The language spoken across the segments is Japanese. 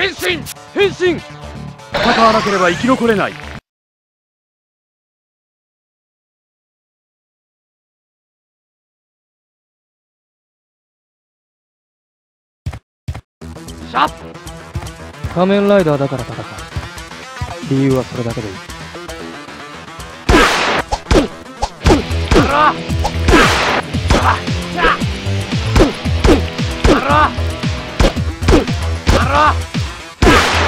変身変身、戦わなければ生き残れない。シャッ仮面ライダーだから戦う。理由はそれだけでいい。勝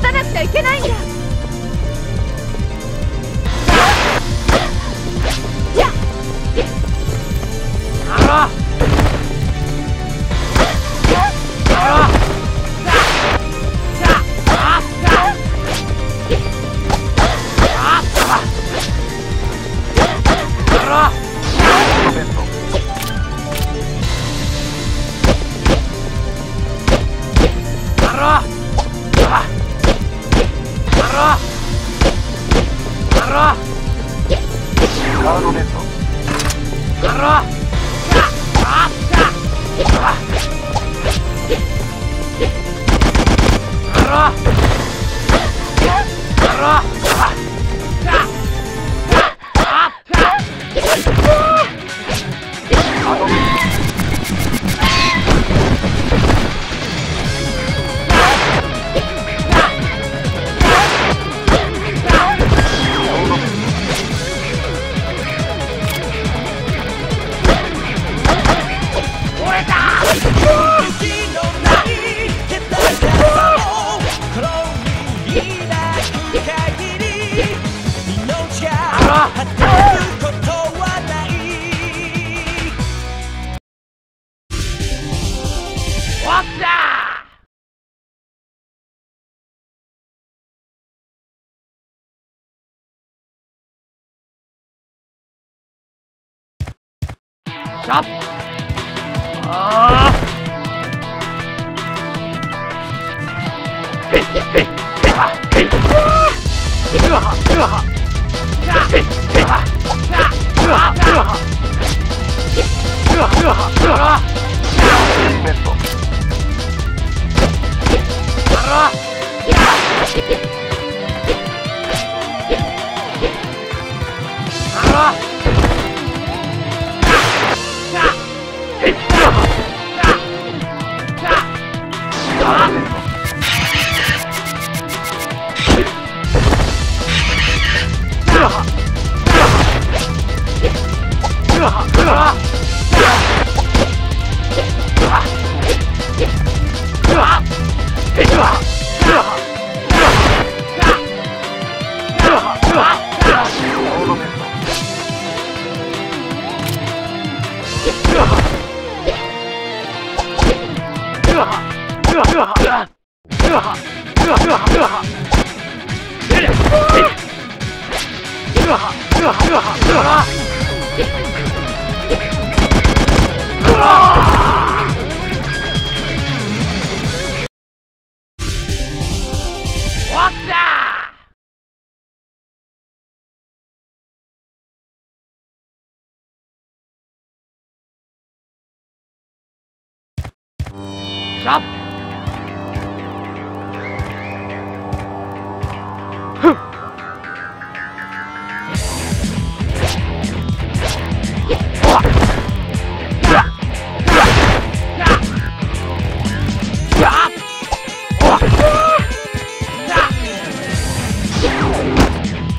たなくちゃいけないんだ。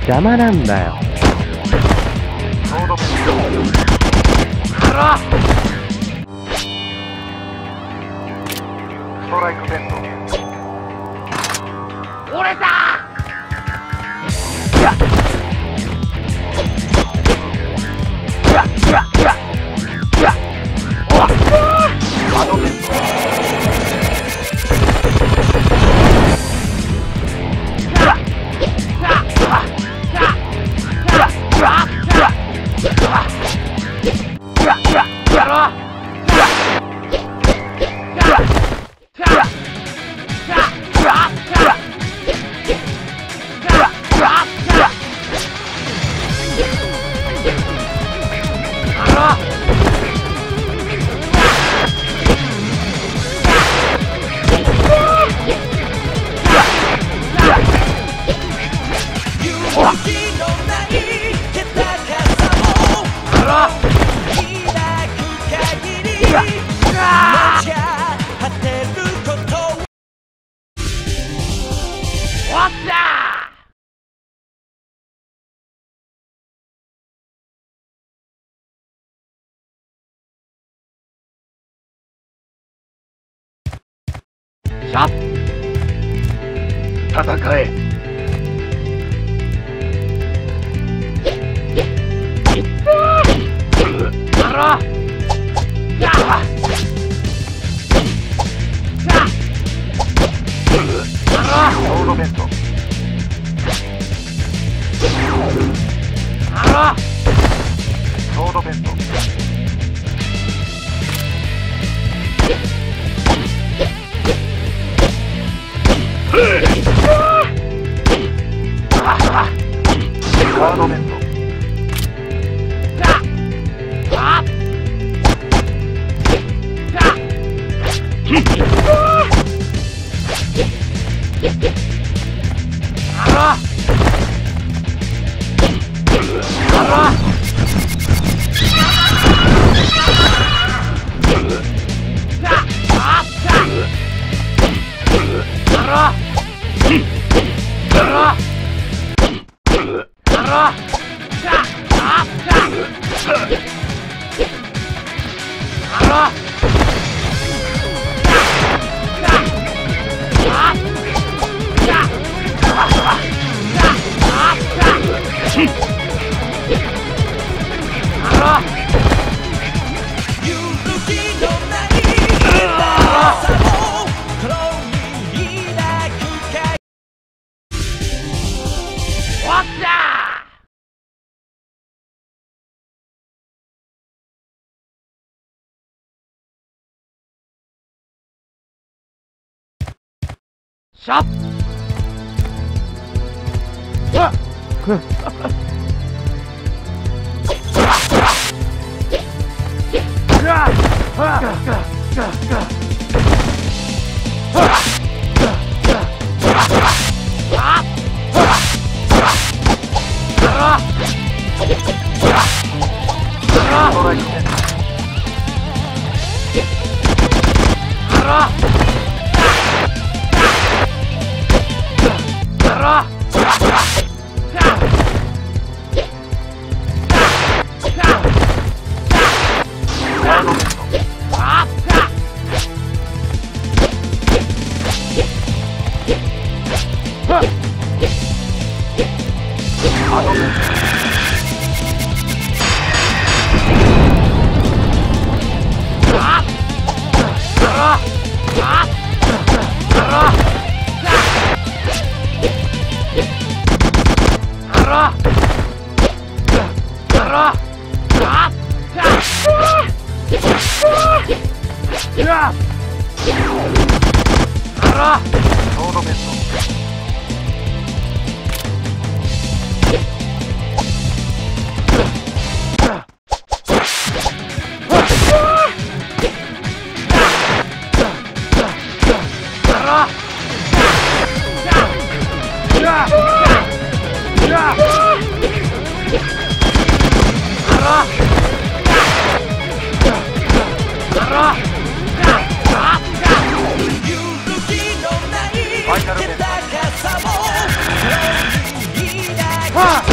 邪魔なんだよ。ストライクベンド。俺だ。さあ、戦え。いったー。あら。やあ。さあ。あら。ロードベント。あら。ロードベント。ガードベント。Shop. Ah!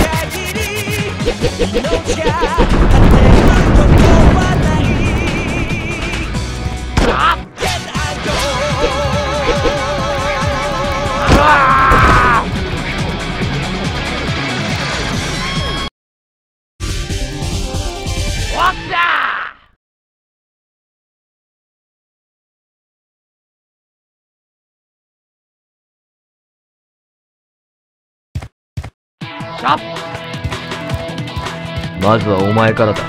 まずはお前からだ。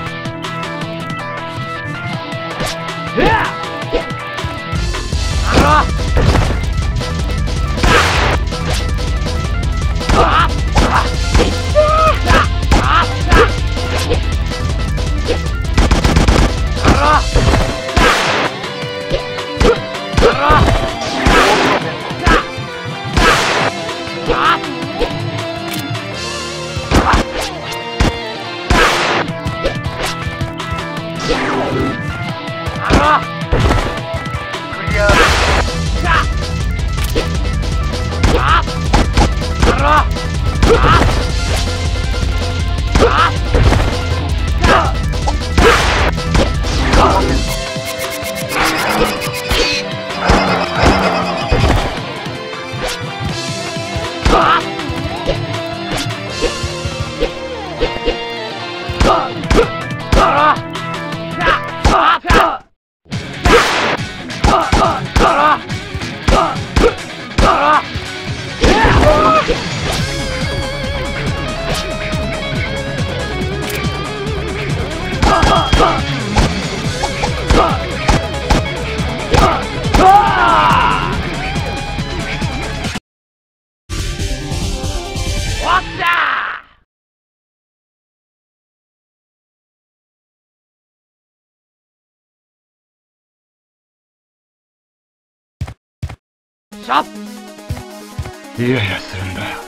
イライラするんだよ。